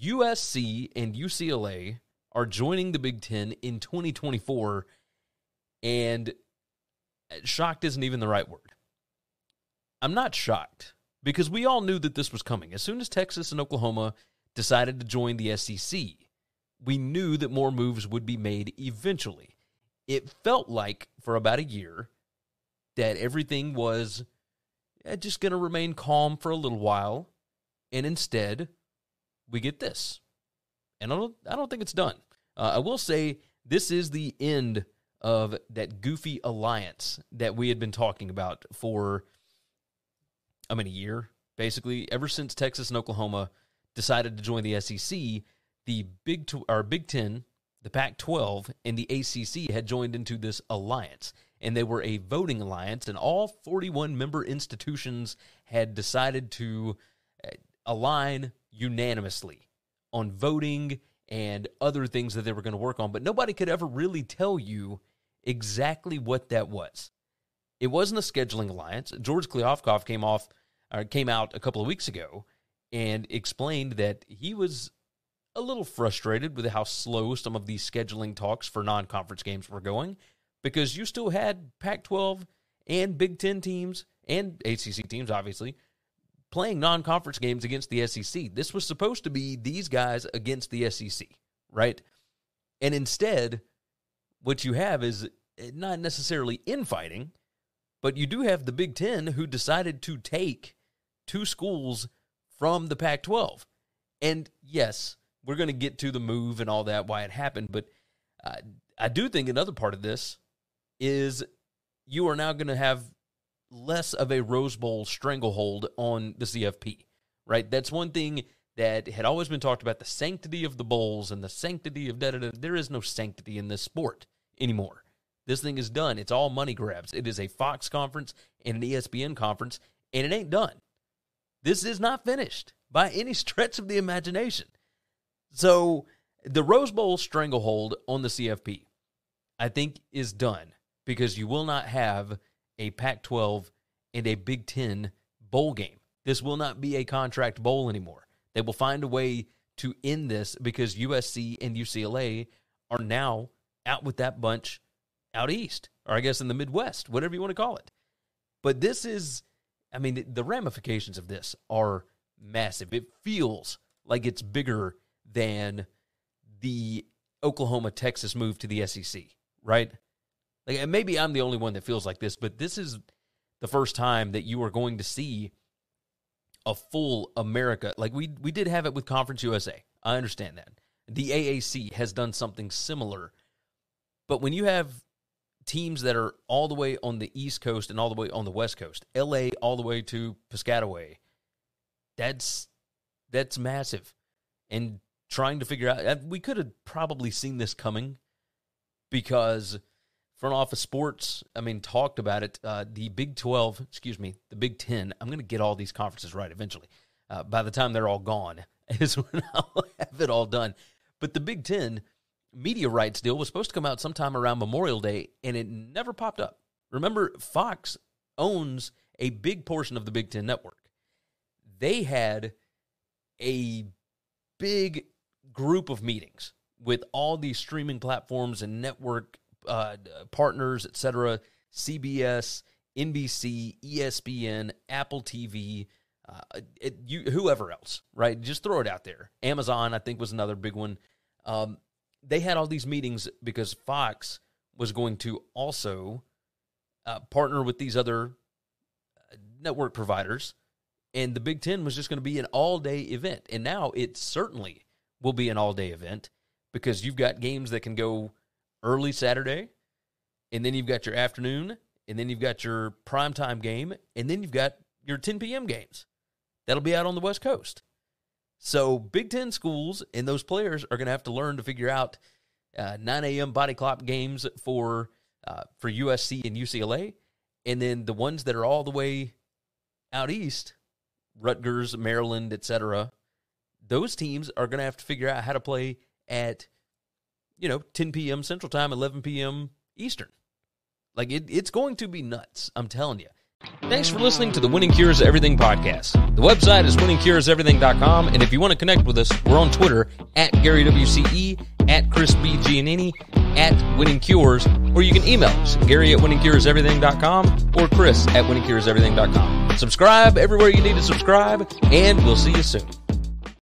USC and UCLA are joining the Big Ten in 2024, and shocked isn't even the right word. I'm not shocked, because we all knew that this was coming. As soon as Texas and Oklahoma decided to join the SEC, we knew that more moves would be made eventually. It felt like, for about a year, that everything was just going to remain calm for a little while, and instead, we get this. And I don't think it's done. I will say this is the end of that goofy alliance that we had been talking about for, I mean, a year, basically. Ever since Texas and Oklahoma decided to join the SEC, the Big Ten, the Pac 12, and the ACC had joined into this alliance, and they were a voting alliance, and all 41 member institutions had decided to align unanimously on voting and other things that they were going to work on, but nobody could ever really tell you exactly what that was. It wasn't a scheduling alliance. George Kliavkoff came out a couple of weeks ago and explained that he was a little frustrated with how slow some of these scheduling talks for non-conference games were going, because you still had Pac-12 and Big Ten teams and ACC teams, obviously, playing non-conference games against the SEC. This was supposed to be these guys against the SEC, right? And instead, what you have is not necessarily infighting, but you do have the Big Ten, who decided to take two schools from the Pac-12. And yes, we're going to get to the move and all that, why it happened, but I do think another part of this is you are now going to have less of a Rose Bowl stranglehold on the CFP, right? That's one thing that had always been talked about, the sanctity of the bowls and the sanctity of da-da-da. There is no sanctity in this sport anymore. This thing is done. It's all money grabs. It is a Fox conference and an ESPN conference, and it ain't done. This is not finished by any stretch of the imagination. So the Rose Bowl stranglehold on the CFP, I think, is done, because you will not have a Pac-12 and a Big Ten bowl game. This will not be a contract bowl anymore. They will find a way to end this, because USC and UCLA are now out with that bunch out east, or I guess in the Midwest, whatever you want to call it. But this is, I mean, the ramifications of this are massive. It feels like it's bigger than the Oklahoma-Texas move to the SEC, right? Like, and maybe I'm the only one that feels like this, but this is the first time that you are going to see a full America. Like, we did have it with Conference USA. I understand that. The AAC has done something similar. But when you have teams that are all the way on the East Coast and all the way on the West Coast, L.A. all the way to Piscataway, that's massive. And trying to figure out, we could have probably seen this coming, because Front Office Sports, I mean, talked about it. The Big Ten. I'm going to get all these conferences right eventually. By the time they're all gone is when I'll have it all done. But the Big Ten media rights deal was supposed to come out sometime around Memorial Day, and it never popped up. Remember, Fox owns a big portion of the Big Ten network. They had a big group of meetings with all these streaming platforms and network partners, etc., CBS, NBC, ESPN, Apple TV, whoever else, right? Just throw it out there. Amazon, I think, was another big one. They had all these meetings because Fox was going to also partner with these other network providers, and the Big Ten was just going to be an all-day event. And now it certainly will be an all-day event, because you've got games that can go early Saturday, and then you've got your afternoon, and then you've got your primetime game, and then you've got your 10 p.m. games. That'll be out on the West Coast. So Big Ten schools and those players are going to have to learn to figure out 9 a.m. body clock games for USC and UCLA, and then the ones that are all the way out east, Rutgers, Maryland, etc., those teams are going to have to figure out how to play at 10 p.m. Central Time, 11 p.m. Eastern. Like, it's going to be nuts, I'm telling you. Thanks for listening to the Winning Cures Everything podcast. The website is winningcureseverything.com, and if you want to connect with us, we're on Twitter at GaryWCE, at ChrisBGianini, at Winning Cures, or you can email us, Gary at winningcureseverything.com or Chris at winningcureseverything.com. Subscribe everywhere you need to subscribe, and we'll see you soon.